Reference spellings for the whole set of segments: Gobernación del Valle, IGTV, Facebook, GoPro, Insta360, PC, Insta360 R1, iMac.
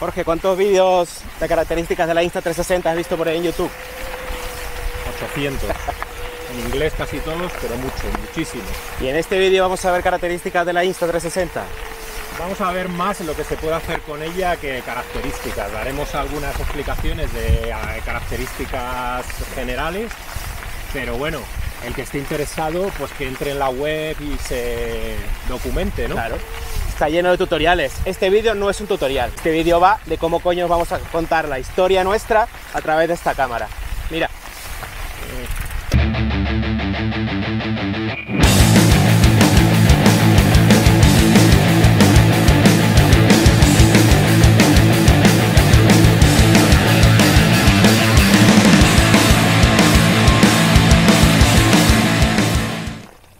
Jorge, ¿cuántos vídeos de características de la Insta360 has visto por ahí en YouTube? 800. En inglés casi todos, pero muchísimos. Y en este vídeo vamos a ver características de la Insta360. Vamos a ver más lo que se puede hacer con ella que características. Daremos algunas explicaciones de características generales, pero bueno, el que esté interesado, pues que entre en la web y se documente, ¿no? Claro. Está lleno de tutoriales. Este vídeo no es un tutorial. Este vídeo va de cómo coño vamos a contar la historia nuestra a través de esta cámara. Mira.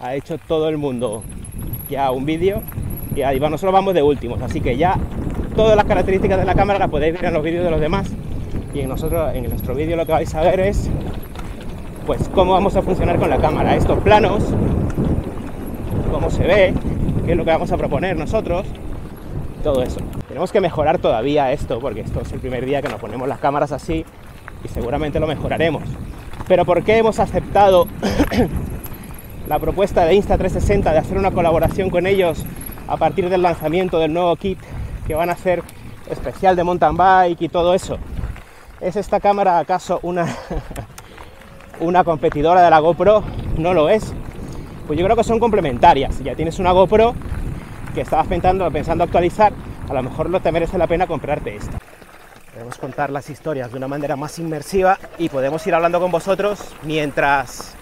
Ha hecho todo el mundo ya un vídeo y ahí nosotros vamos de últimos, así que ya todas las características de la cámara las podéis ver en los vídeos de los demás, y en nuestro vídeo lo que vais a ver es pues cómo vamos a funcionar con la cámara, estos planos, cómo se ve, qué es lo que vamos a proponer nosotros, todo eso. Tenemos que mejorar todavía esto, porque esto es el primer día que nos ponemos las cámaras así y seguramente lo mejoraremos. Pero ¿por qué hemos aceptado la propuesta de Insta360 de hacer una colaboración con ellos a partir del lanzamiento del nuevo kit que van a hacer especial de mountain bike y todo eso? ¿Es esta cámara acaso una competidora de la GoPro? No lo es. Pues yo creo que son complementarias. Si ya tienes una GoPro que estabas pensando actualizar, a lo mejor no te merece la pena comprarte esta. Podemos contar las historias de una manera más inmersiva y podemos ir hablando con vosotros mientras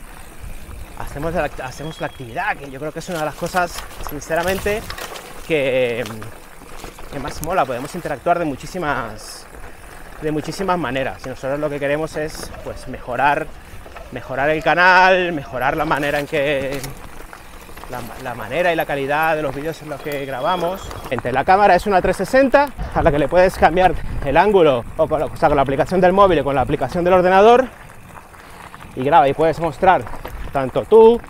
hacemos la actividad, que yo creo que es una de las cosas, sinceramente, que más mola. Podemos interactuar de muchísimas maneras, y nosotros lo que queremos es pues mejorar el canal, mejorar la manera en que la manera y la calidad de los vídeos en los que grabamos. Entre la cámara es una 360 a la que le puedes cambiar el ángulo o sea, con la aplicación del móvil y con la aplicación del ordenador, y graba y puedes mostrar tanto tú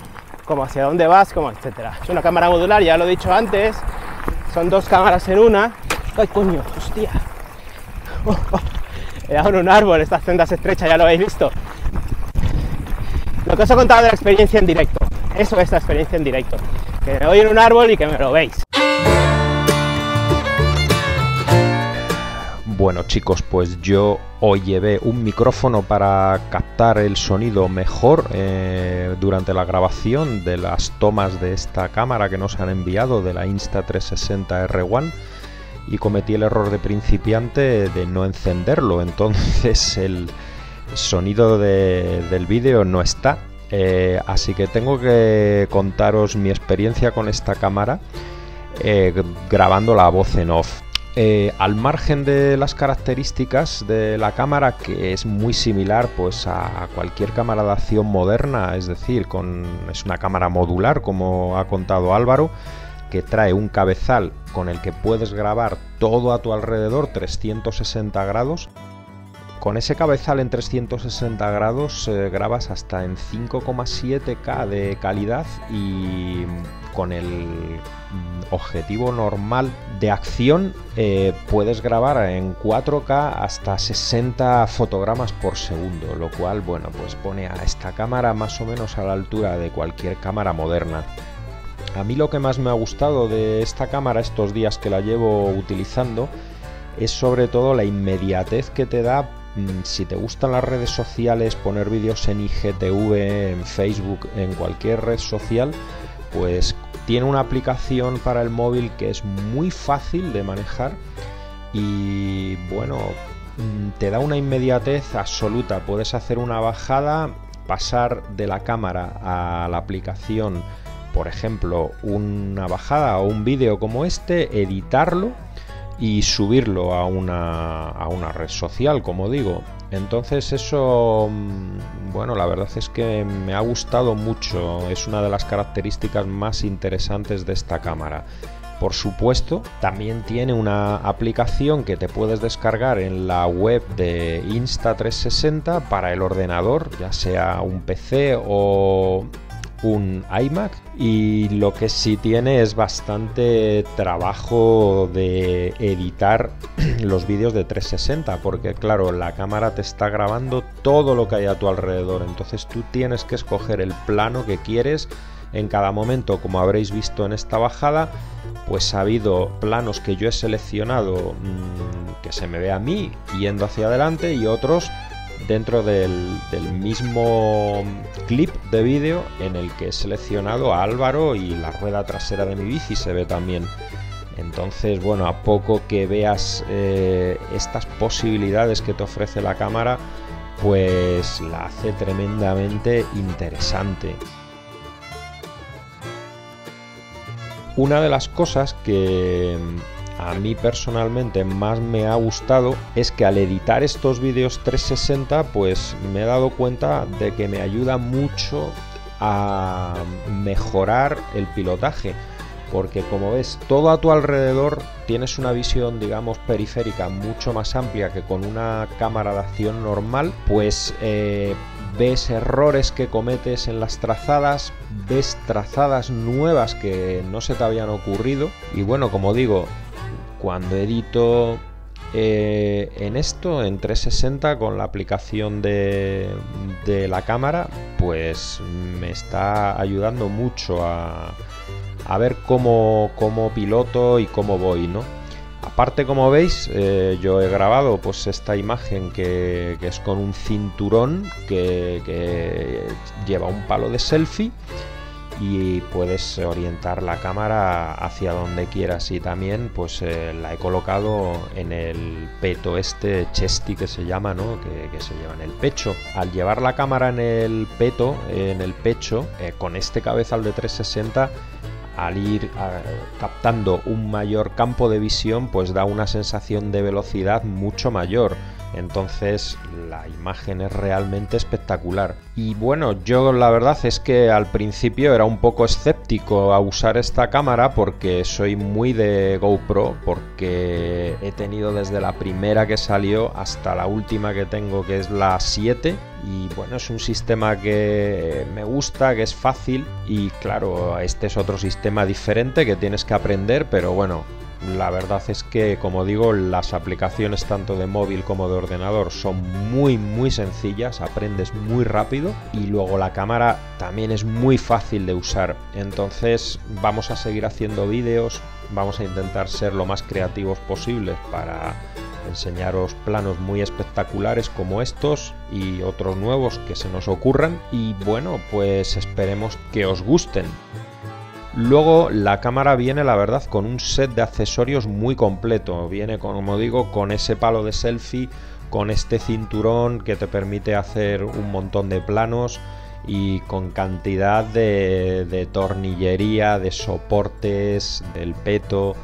como hacia dónde vas, como etcétera. Es una cámara modular, ya lo he dicho antes, son dos cámaras en una. ¡Ay, coño! ¡Hostia! He dado en un árbol, estas sendas estrechas, ya lo habéis visto. Lo que os he contado de la experiencia en directo, eso es la experiencia en directo, que me voy en un árbol y que me lo veis. Bueno chicos, pues yo hoy llevé un micrófono para captar el sonido mejor durante la grabación de las tomas de esta cámara que nos han enviado, de la Insta360 R1, y cometí el error de principiante de no encenderlo, entonces el sonido del vídeo no está, así que tengo que contaros mi experiencia con esta cámara grabando la voz en off. Al margen de las características de la cámara, que es muy similar pues a cualquier cámara de acción moderna, es decir, es una cámara modular, como ha contado Álvaro, que trae un cabezal con el que puedes grabar todo a tu alrededor 360 grados. Con ese cabezal en 360 grados grabas hasta en 5,7K de calidad, y con el objetivo normal de acción puedes grabar en 4K hasta 60 fotogramas por segundo, lo cual, bueno, pues pone a esta cámara más o menos a la altura de cualquier cámara moderna. A mí lo que más me ha gustado de esta cámara estos días que la llevo utilizando es sobre todo la inmediatez que te da. Si te gustan las redes sociales, poner vídeos en IGTV, en Facebook, en cualquier red social, pues tiene una aplicación para el móvil que es muy fácil de manejar y bueno, te da una inmediatez absoluta. Puedes hacer una bajada, pasar de la cámara a la aplicación, por ejemplo, una bajada o un vídeo como este, editarlo y subirlo a una red social, como digo. Entonces eso, bueno, la verdad es que me ha gustado mucho, es una de las características más interesantes de esta cámara. Por supuesto, también tiene una aplicación que te puedes descargar en la web de Insta360 para el ordenador, ya sea un PC o un iMac, y lo que sí tiene es bastante trabajo de editar los vídeos de 360, porque claro, la cámara te está grabando todo lo que hay a tu alrededor, entonces tú tienes que escoger el plano que quieres en cada momento. Como habréis visto en esta bajada, pues ha habido planos que yo he seleccionado que se me ve a mí yendo hacia adelante, y otros dentro del mismo clip de vídeo en el que he seleccionado a Álvaro y la rueda trasera de mi bici se ve también. Entonces, bueno, a poco que veas estas posibilidades que te ofrece la cámara, pues la hace tremendamente interesante. Una de las cosas que a mí personalmente más me ha gustado es que al editar estos vídeos 360, pues me he dado cuenta de que me ayuda mucho a mejorar el pilotaje, porque como ves todo a tu alrededor, tienes una visión, digamos, periférica mucho más amplia que con una cámara de acción normal. Pues ves errores que cometes en las trazadas, ves trazadas nuevas que no se te habían ocurrido. Y bueno, como digo, cuando edito en esto, en 360, con la aplicación de la cámara, pues me está ayudando mucho a ver cómo piloto y cómo voy, ¿no? Aparte, como veis, yo he grabado pues esta imagen que es con un cinturón que lleva un palo de selfie, y puedes orientar la cámara hacia donde quieras. Y también pues la he colocado en el peto, este chesty que se llama, ¿no? que se lleva en el pecho. Al llevar la cámara en el peto, en el pecho, con este cabezal de 360, al ir captando un mayor campo de visión, pues da una sensación de velocidad mucho mayor. Entonces la imagen es realmente espectacular. Y bueno, yo la verdad es que al principio era un poco escéptico a usar esta cámara, porque soy muy de GoPro, porque he tenido desde la primera que salió hasta la última que tengo, que es la 7. Y bueno, es un sistema que me gusta, que es fácil, y claro, este es otro sistema diferente que tienes que aprender, pero bueno, la verdad es que, como digo, las aplicaciones tanto de móvil como de ordenador son muy sencillas, aprendes muy rápido, y luego la cámara también es muy fácil de usar. Entonces vamos a seguir haciendo vídeos, vamos a intentar ser lo más creativos posibles para enseñaros planos muy espectaculares como estos y otros nuevos que se nos ocurran, y bueno, pues esperemos que os gusten. Luego la cámara viene, la verdad, con un set de accesorios muy completo. Viene, como digo, con ese palo de selfie, con este cinturón que te permite hacer un montón de planos, y con cantidad de tornillería, de soportes, del peto.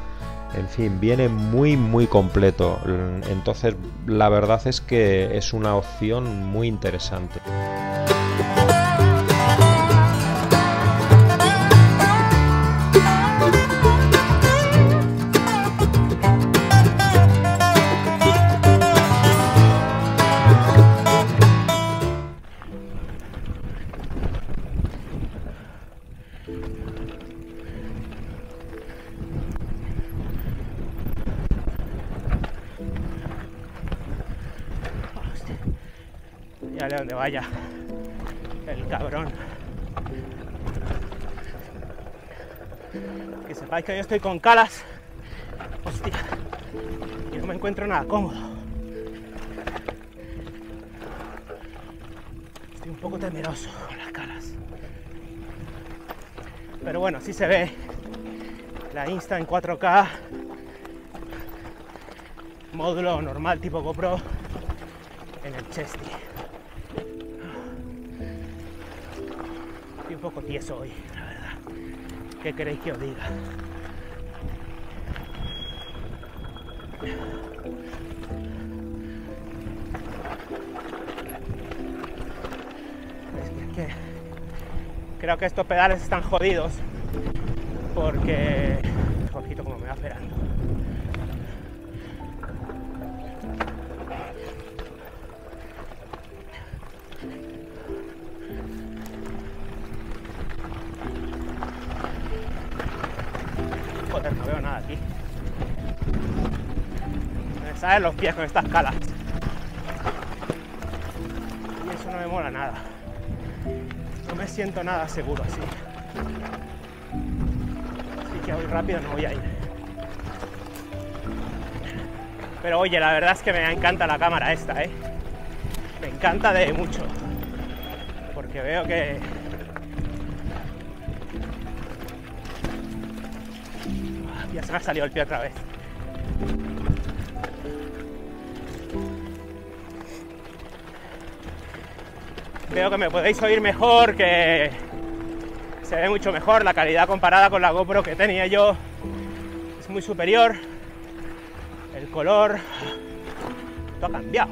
En fin, viene muy completo. Entonces la verdad es que es una opción muy interesante. De donde vaya el cabrón, que sepáis que yo estoy con calas, hostia, y no me encuentro nada cómodo. Estoy un poco temeroso con las calas, pero bueno, sí se ve la Insta en 4K, módulo normal tipo GoPro en el chesty. Un poco tieso hoy, la verdad. ¿Qué queréis que os diga? Es que creo que estos pedales están jodidos, porque Jorgito, como me va esperando. me salen los pies con estas calas. Y eso no me mola nada. No me siento nada seguro así. Así que hoy rápido no voy a ir. Pero oye, la verdad es que me encanta la cámara esta, ¿eh? Me encanta de mucho. Porque veo que... Ya se me ha salido el pie otra vez. Creo que me podéis oír mejor, que se ve mucho mejor. La calidad comparada con la GoPro que tenía yo es muy superior. El color, todo ha cambiado.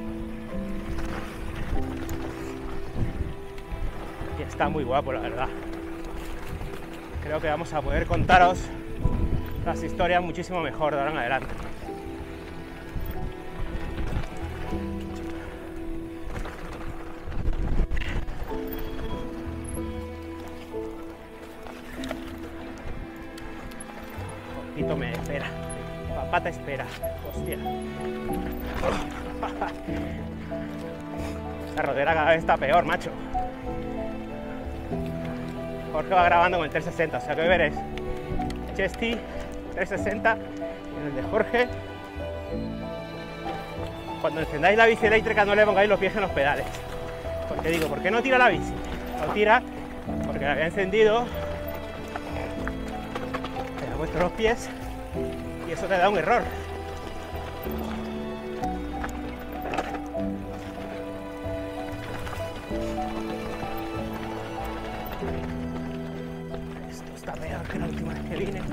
Y está muy guapo, la verdad. Creo que vamos a poder contaros las historias muchísimo mejor de ahora en adelante. Poquito me espera, papá te espera, hostia. Esta rodera cada vez está peor, macho. Jorge va grabando con el 360, o sea que hoy veréis Chesty 360 en el de Jorge. Cuando encendáis la bici eléctrica no le pongáis los pies en los pedales, porque digo, ¿por qué no tira la bici? No tira porque la había encendido, le he puesto los pies y eso te da un error. Esto está peor que la última vez que vine.